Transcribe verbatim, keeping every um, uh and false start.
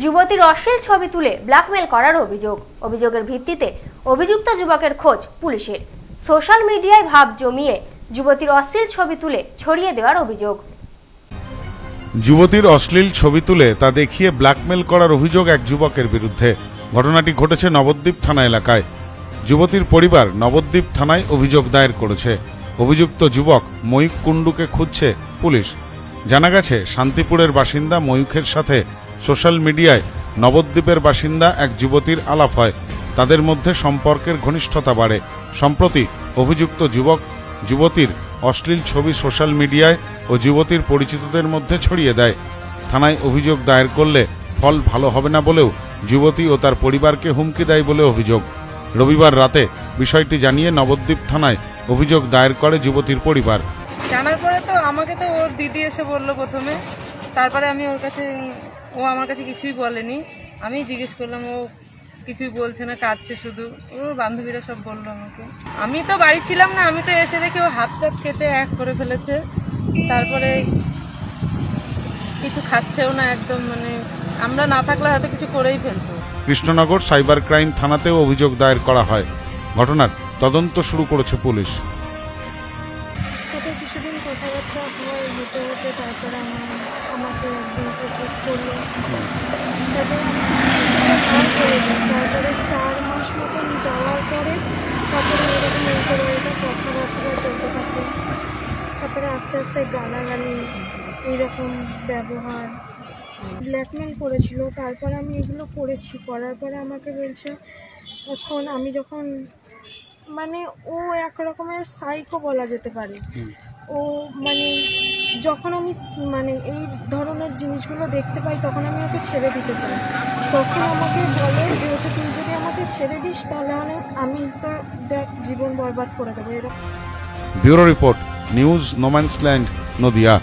যুবতীর অশ্লীল ছবি তুলে ব্ল্যাকমেইল করার অভিযোগ। অভিযোগের ভিত্তিতে অভিযুক্ত যুবকের খোঁজ পুলিশের। সোশ্যাল মিডিয়ায় ভাব জমিয়ে যুবতীর অশ্লীল ছবি তুলে ছড়িয়ে দেওয়ার অভিযোগ। যুবতীর অশ্লীল ছবি তুলে তা দেখিয়ে ব্ল্যাকমেইল করার অভিযোগ এক যুবকের বিরুদ্ধে। ঘটনাটি ঘটেছে নবদ্বীপ থানা এলাকায়। যুবতীর পরিবার নবদ্বীপ থানায় অভিযোগ দায়ের করেছে। অভিযুক্ত যুবক ময়ূখ কুণ্ডুকে খুঁজছে পুলিশ। জানা গেছে, শান্তিপুরের বাসিন্দা ময়ূখের সাথে সোশ্যাল মিডিয়ায় নবদ্বীপের বাসিন্দা এক যুবতীর আলাপ হয়। তাদের মধ্যে সম্পর্কের ঘনিষ্ঠতা বাড়ে। সম্প্রতি অভিযুক্ত যুবক যুবতীর অশ্লীল ছবি সোশ্যাল মিডিয়ায় ও যুবতীর পরিচিতদের মধ্যে ছড়িয়ে দেয়। থানায় অভিযোগ দায়ের করলে ফল ভালো হবে না বলেও যুবতী ও তার পরিবারকে হুমকি দেয় বলে অভিযোগ। রবিবার রাতে বিষয়টি জানিয়ে নবদ্বীপ থানায় অভিযোগ দায়ের করে যুবতীর পরিবার। জানার পরে তো আমাকে তো ওর দিদি এসে বলল প্রথমে, তারপরে আমি ওর কাছে, ও আমার কাছে কিছুই বলেনি। আমি জিজ্ঞেস করলাম, ও কিছুই বলছে না, কাঁদছে শুধু। ওর বান্ধবীরা সব বললো আমাকে। আমি তো বাড়ি ছিলাম না, আমি তো এসে দেখি ও হাত টাত কেটে এক করে ফেলেছে। তারপরে কিছু খাচ্ছেও না একদম, মানে আমরা না থাকলে হয়তো কিছু করেই ফেলতো। কৃষ্ণনগর সাইবার ক্রাইম থানাতেও অভিযোগ দায়ের করা হয়। ঘটনার তদন্ত শুরু করেছে পুলিশ। কিছুদিন কথাবার্তা হয় হতে হতে তারপরে আমাকে একদিন প্রপোজ করলো। তারপরে আমি তারপরে চার মাস মতন যাওয়ার পরে তারপরে এরকম এই করে এটা কথাবার্তা চলতে থাকলো। তারপরে আস্তে আস্তে গালাগালি, এইরকম ব্যবহার, ব্ল্যাকমেল করেছিল। তারপর আমি এগুলো করেছি, করার পরে আমাকে বলছে এখন আমি যখন, মানে ও এক রকমের সাইকো বলা যেতে পারে। ও মানে যখন আমি মানে এই ধরনের জিনিসগুলো দেখতে পাই তখন আমি ওকে ছেড়ে দিতে চাই। তখন আমাকে বলে যে হচ্ছে তুই যদি আমাকে ছেড়ে দিস তাহলে আমি তো দেখ জীবন বরবাদ করে দেবো। এরকম। Bureau report, news no man's land, Nadia.